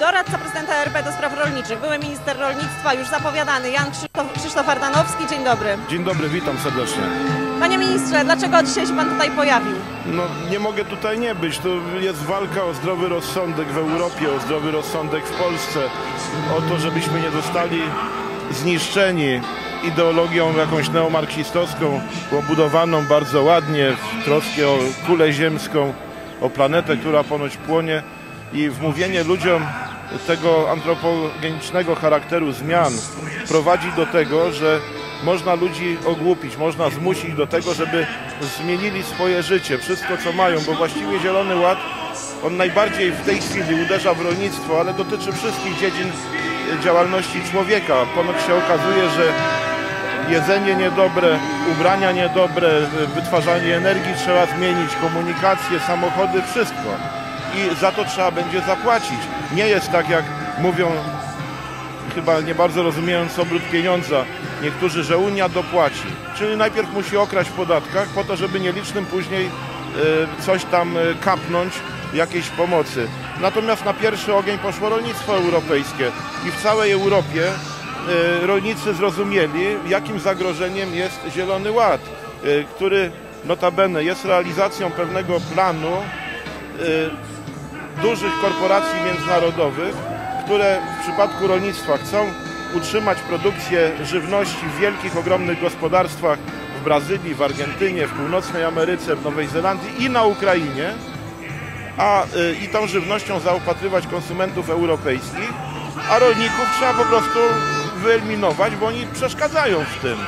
Doradca prezydenta RP do spraw rolniczych, były minister rolnictwa, już zapowiadany Jan Krzysztof Ardanowski. Dzień dobry. Dzień dobry, witam serdecznie. Panie ministrze, dlaczego dzisiaj się pan tutaj pojawił? No nie mogę tutaj nie być. To jest walka o zdrowy rozsądek w Europie, o zdrowy rozsądek w Polsce. O to, żebyśmy nie zostali zniszczeni ideologią jakąś neomarksistowską, obudowaną bardzo ładnie w trosce o kulę ziemską, o planetę, która ponoć płonie. I wmówienie ludziom tego antropogenicznego charakteru zmian prowadzi do tego, że można ludzi ogłupić, można zmusić do tego, żeby zmienili swoje życie, wszystko co mają, bo właściwie Zielony Ład, on najbardziej w tej chwili uderza w rolnictwo, ale dotyczy wszystkich dziedzin działalności człowieka. Ponadto się okazuje, że jedzenie niedobre, ubrania niedobre, wytwarzanie energii trzeba zmienić, komunikację, samochody, wszystko. I za to trzeba będzie zapłacić. Nie jest tak, jak mówią, chyba nie bardzo rozumiejąc obrót pieniądza niektórzy, że Unia dopłaci. Czyli najpierw musi okraść w podatkach po to, żeby nielicznym później coś tam kapnąć, jakiejś pomocy. Natomiast na pierwszy ogień poszło rolnictwo europejskie i w całej Europie rolnicy zrozumieli, jakim zagrożeniem jest Zielony Ład, który notabene jest realizacją pewnego planu dużych korporacji międzynarodowych, które w przypadku rolnictwa chcą utrzymać produkcję żywności w wielkich, ogromnych gospodarstwach w Brazylii, w Argentynie, w Północnej Ameryce, w Nowej Zelandii i na Ukrainie, i tą żywnością zaopatrywać konsumentów europejskich, a rolników trzeba po prostu wyeliminować, bo oni przeszkadzają w tym.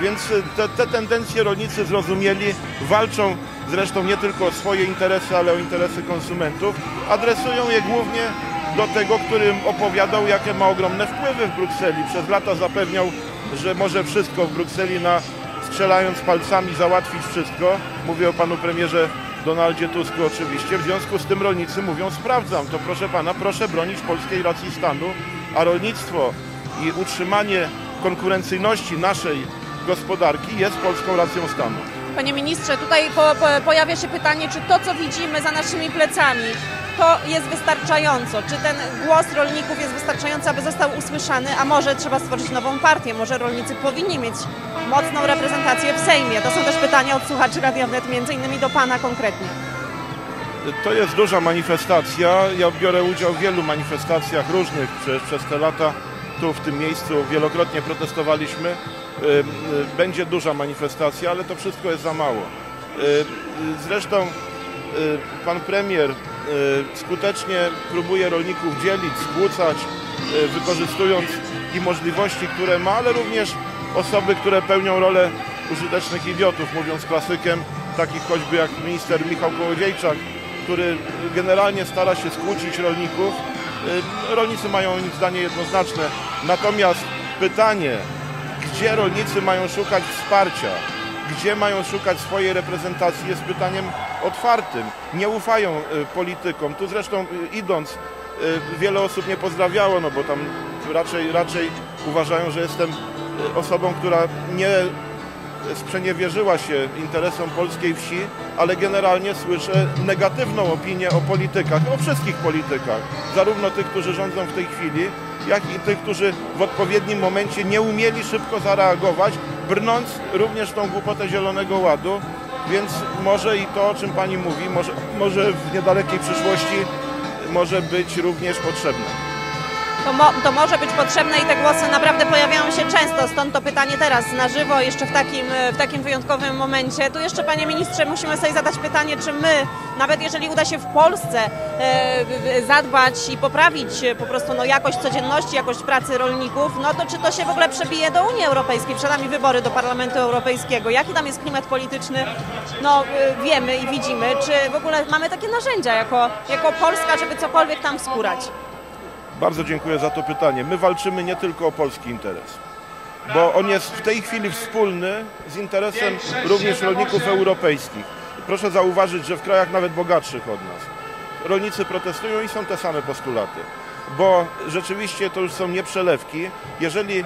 Więc te tendencje rolnicy zrozumieli, walczą zresztą nie tylko o swoje interesy, ale o interesy konsumentów. Adresują je głównie do tego, którym opowiadał, jakie ma ogromne wpływy w Brukseli. Przez lata zapewniał, że może wszystko w Brukseli, strzelając palcami, załatwić wszystko. Mówię o panu premierze Donaldzie Tusku oczywiście. W związku z tym rolnicy mówią: sprawdzam to, proszę pana, proszę bronić polskiej racji stanu, a rolnictwo i utrzymanie konkurencyjności naszej gospodarki jest polską racją stanu. Panie ministrze, tutaj pojawia się pytanie, czy to, co widzimy za naszymi plecami, to jest wystarczająco? Czy ten głos rolników jest wystarczający, aby został usłyszany? A może trzeba stworzyć nową partię? Może rolnicy powinni mieć mocną reprezentację w Sejmie? To są też pytania od słuchaczy Radia WNET, między innymi do pana konkretnie. To jest duża manifestacja. Ja biorę udział w wielu manifestacjach różnych przez te lata. Tu w tym miejscu wielokrotnie protestowaliśmy. Będzie duża manifestacja, ale to wszystko jest za mało. Zresztą pan premier skutecznie próbuje rolników dzielić, skłócać, wykorzystując i możliwości, które ma, ale również osoby, które pełnią rolę użytecznych idiotów, mówiąc klasykiem, takich choćby jak minister Michał Kołodziejczak, który generalnie stara się skłócić rolników. Rolnicy mają zdanie jednoznaczne. Natomiast pytanie, gdzie rolnicy mają szukać wsparcia, gdzie mają szukać swojej reprezentacji, jest pytaniem otwartym. Nie ufają politykom. Tu zresztą idąc wiele osób nie pozdrawiało, no bo tam raczej uważają, że jestem osobą, która nie sprzeniewierzyła się interesom polskiej wsi, ale generalnie słyszę negatywną opinię o politykach, o wszystkich politykach, zarówno tych, którzy rządzą w tej chwili, jak i tych, którzy w odpowiednim momencie nie umieli szybko zareagować, brnąc również tą głupotę Zielonego Ładu. Więc może i to, o czym pani mówi, może w niedalekiej przyszłości może być również potrzebne. To może być potrzebne i te głosy naprawdę pojawiają się często, stąd to pytanie teraz na żywo, jeszcze w takim wyjątkowym momencie. Tu jeszcze, panie ministrze, musimy sobie zadać pytanie, czy my, nawet jeżeli uda się w Polsce zadbać i poprawić po prostu jakość codzienności, jakość pracy rolników, no to czy to się w ogóle przebije do Unii Europejskiej? Przed nami wybory do Parlamentu Europejskiego. Jaki tam jest klimat polityczny? No wiemy i widzimy. Czy w ogóle mamy takie narzędzia jako Polska, żeby cokolwiek tam wskórać? Bardzo dziękuję za to pytanie. My walczymy nie tylko o polski interes, bo on jest w tej chwili wspólny z interesem również rolników europejskich. Proszę zauważyć, że w krajach nawet bogatszych od nas rolnicy protestują i są te same postulaty, bo rzeczywiście to już są nieprzelewki. Jeżeli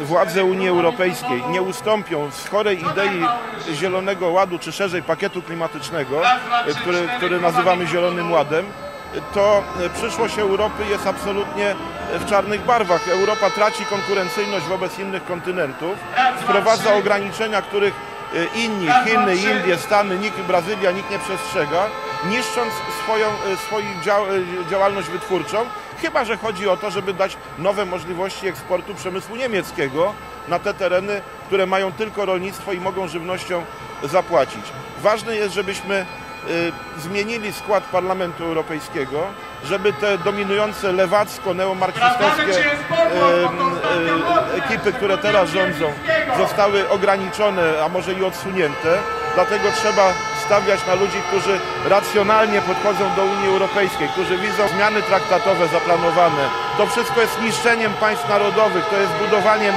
władze Unii Europejskiej nie ustąpią z chorej idei Zielonego Ładu, czy szerzej pakietu klimatycznego, który nazywamy Zielonym Ładem, to przyszłość Europy jest absolutnie w czarnych barwach. Europa traci konkurencyjność wobec innych kontynentów, wprowadza ograniczenia, których inni, Chiny, Indie, Stany, nikt, Brazylia, nikt nie przestrzega, niszcząc swoją działalność wytwórczą, chyba że chodzi o to, żeby dać nowe możliwości eksportu przemysłu niemieckiego na te tereny, które mają tylko rolnictwo i mogą żywnością zapłacić. Ważne jest, żebyśmy zmienili skład Parlamentu Europejskiego, żeby te dominujące lewacko-neomarksistowskie ekipy, które teraz rządzą, zostały ograniczone, a może i odsunięte. Dlatego trzeba stawiać na ludzi, którzy racjonalnie podchodzą do Unii Europejskiej, którzy widzą zmiany traktatowe zaplanowane. To wszystko jest niszczeniem państw narodowych, to jest budowaniem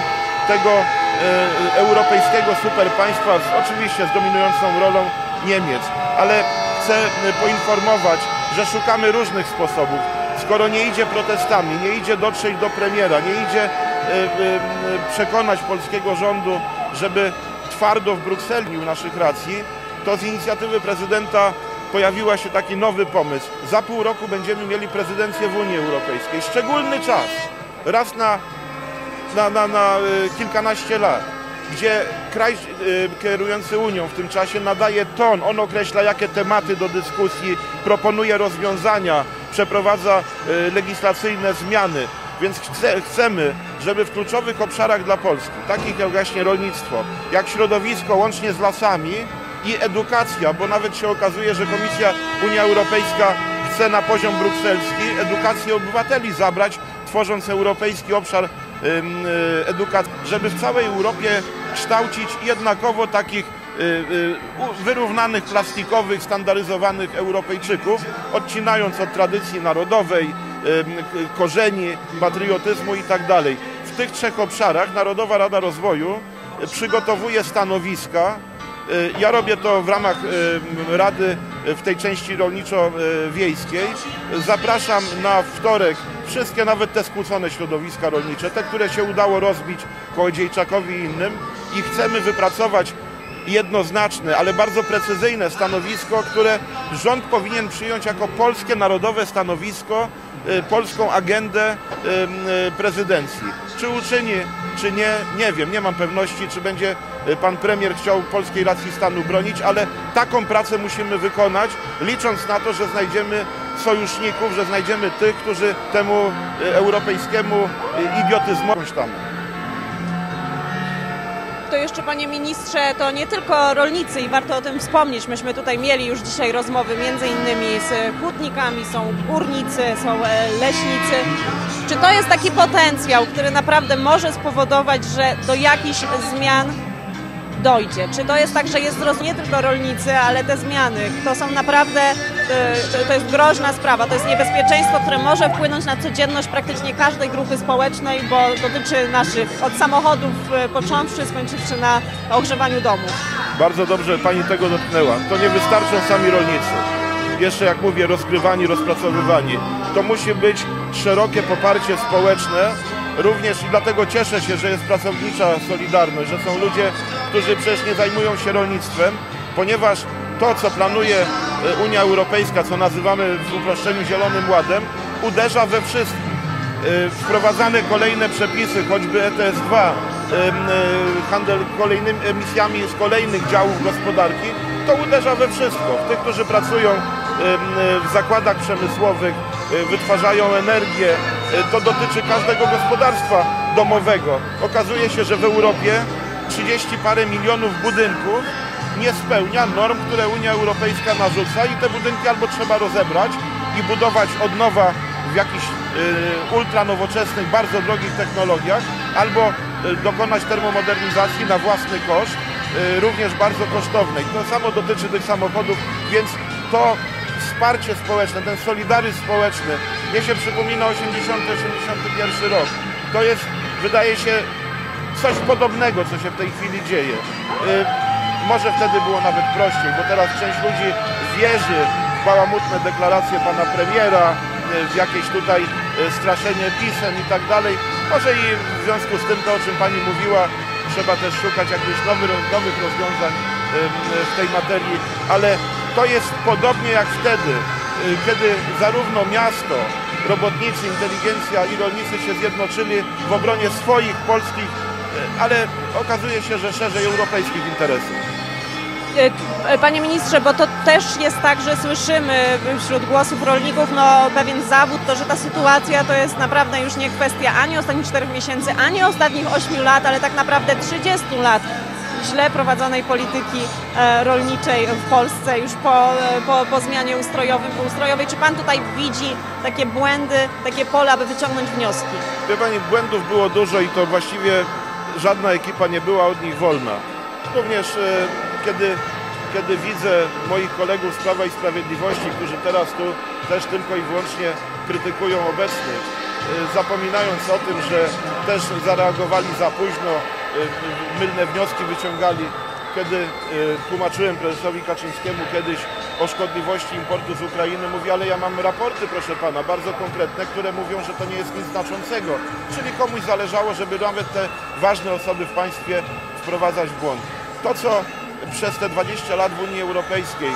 tego europejskiego superpaństwa, oczywiście z dominującą rolą Niemiec. Ale chcę poinformować, że szukamy różnych sposobów. Skoro nie idzie protestami, nie idzie dotrzeć do premiera, nie idzie przekonać polskiego rządu, żeby twardo w Brukseli bronił naszych racji, to z inicjatywy prezydenta pojawiła się taki nowy pomysł. Za pół roku będziemy mieli prezydencję w Unii Europejskiej. Szczególny czas, raz na kilkanaście lat, gdzie kraj kierujący Unią w tym czasie nadaje ton, on określa, jakie tematy do dyskusji, proponuje rozwiązania, przeprowadza legislacyjne zmiany. Więc chcemy, żeby w kluczowych obszarach dla Polski, takich jak właśnie rolnictwo, jak środowisko łącznie z lasami i edukacja, bo nawet się okazuje, że Komisja Unia Europejska chce na poziom brukselski edukację obywateli zabrać, tworząc europejski obszar edukacji, żeby w całej Europie kształcić jednakowo takich wyrównanych, plastikowych, standaryzowanych Europejczyków, odcinając od tradycji narodowej, korzeni, patriotyzmu i tak dalej. W tych trzech obszarach Narodowa Rada Rozwoju przygotowuje stanowiska. Ja robię to w ramach Rady w tej części rolniczo-wiejskiej. Zapraszam na wtorek wszystkie, nawet te skłócone środowiska rolnicze, te, które się udało rozbić Kołodziejczakowi i innym, i chcemy wypracować jednoznaczne, ale bardzo precyzyjne stanowisko, które rząd powinien przyjąć jako polskie narodowe stanowisko, polską agendę prezydencji. Czy uczyni, czy nie, nie wiem, nie mam pewności, czy będzie pan premier chciał polskiej racji stanu bronić, ale taką pracę musimy wykonać, licząc na to, że znajdziemy sojuszników, że znajdziemy tych, którzy temu europejskiemu idiotyzmowi tam. To jeszcze, panie ministrze, to nie tylko rolnicy i warto o tym wspomnieć. Myśmy tutaj mieli już dzisiaj rozmowy między innymi z hutnikami, są górnicy, są leśnicy. Czy to jest taki potencjał, który naprawdę może spowodować, że do jakichś zmian dojdzie? Czy to jest tak, że jest nie tylko rolnicy, ale te zmiany, to są naprawdę, to jest groźna sprawa, to jest niebezpieczeństwo, które może wpłynąć na codzienność praktycznie każdej grupy społecznej, bo dotyczy naszych, od samochodów począwszy, skończywszy na ogrzewaniu domów. Bardzo dobrze pani tego dotknęła. To nie wystarczą sami rolnicy. Jeszcze, jak mówię, rozgrywani, rozpracowywani. To musi być szerokie poparcie społeczne. Również i dlatego cieszę się, że jest pracownicza Solidarność, że są ludzie, którzy przecież nie zajmują się rolnictwem, ponieważ to, co planuje Unia Europejska, co nazywamy w uproszczeniu Zielonym Ładem, uderza we wszystkich. Wprowadzane kolejne przepisy, choćby ETS-2, handel kolejnymi emisjami z kolejnych działów gospodarki, to uderza we wszystko. W tych, którzy pracują w zakładach przemysłowych, wytwarzają energię, to dotyczy każdego gospodarstwa domowego. Okazuje się, że w Europie 30 parę milionów budynków nie spełnia norm, które Unia Europejska narzuca, i te budynki albo trzeba rozebrać i budować od nowa w jakichś ultranowoczesnych, bardzo drogich technologiach, albo dokonać termomodernizacji na własny koszt, również bardzo kosztownej. To samo dotyczy tych samochodów, więc to wsparcie społeczne, ten solidaryzm społeczny, mnie się przypomina 80-81 rok. To jest, wydaje się, coś podobnego, co się w tej chwili dzieje. Może wtedy było nawet prościej, bo teraz część ludzi wierzy w bałamutne deklaracje pana premiera, w jakieś tutaj straszenie pisem i tak dalej. Może i w związku z tym to, o czym pani mówiła, trzeba też szukać jakichś nowych rozwiązań w tej materii, ale to jest podobnie jak wtedy. kiedy zarówno miasto, robotnicy, inteligencja i rolnicy się zjednoczyli w obronie swoich polskich, ale okazuje się, że szerzej europejskich interesów. Panie ministrze, bo to też jest tak, że słyszymy wśród głosów rolników pewien zawód, to że ta sytuacja to jest naprawdę już nie kwestia ani ostatnich 4 miesięcy, ani ostatnich 8 lat, ale tak naprawdę 30 lat źle prowadzonej polityki rolniczej w Polsce już po zmianie ustrojowej. Czy pan tutaj widzi takie błędy, takie pola, aby wyciągnąć wnioski? Wie pani, błędów było dużo i to właściwie żadna ekipa nie była od nich wolna. Również kiedy widzę moich kolegów z Prawa i Sprawiedliwości, którzy teraz tu też tylko i wyłącznie krytykują obecnych, zapominając o tym, że też zareagowali za późno, mylne wnioski wyciągali, kiedy tłumaczyłem prezesowi Kaczyńskiemu kiedyś o szkodliwości importu z Ukrainy, mówi, ale ja mam raporty, proszę pana, bardzo konkretne, które mówią, że to nie jest nic znaczącego. Czyli komuś zależało, żeby nawet te ważne osoby w państwie wprowadzać w błąd. To, co przez te 20 lat w Unii Europejskiej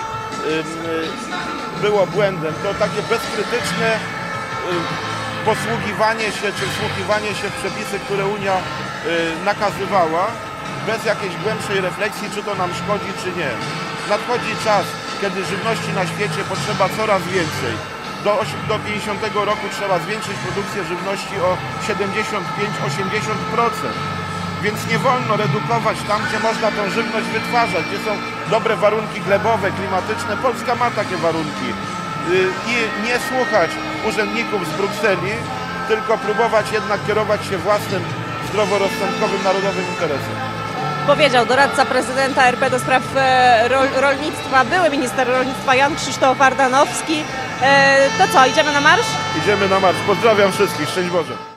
było błędem, to takie bezkrytyczne posługiwanie się czy wsłuchiwanie się w przepisy, które Unia nakazywała, bez jakiejś głębszej refleksji, czy to nam szkodzi, czy nie. Nadchodzi czas, kiedy żywności na świecie potrzeba coraz więcej. Do 50 roku trzeba zwiększyć produkcję żywności o 75–80%. Więc nie wolno redukować tam, gdzie można tą żywność wytwarzać, gdzie są dobre warunki glebowe, klimatyczne. Polska ma takie warunki. I nie słuchać urzędników z Brukseli, tylko próbować jednak kierować się własnym zdroworozsądkowym narodowym interesem. Powiedział doradca prezydenta RP do spraw rolnictwa, były minister rolnictwa Jan Krzysztof Ardanowski. To co, idziemy na marsz? Idziemy na marsz. Pozdrawiam wszystkich. Szczęść Boże.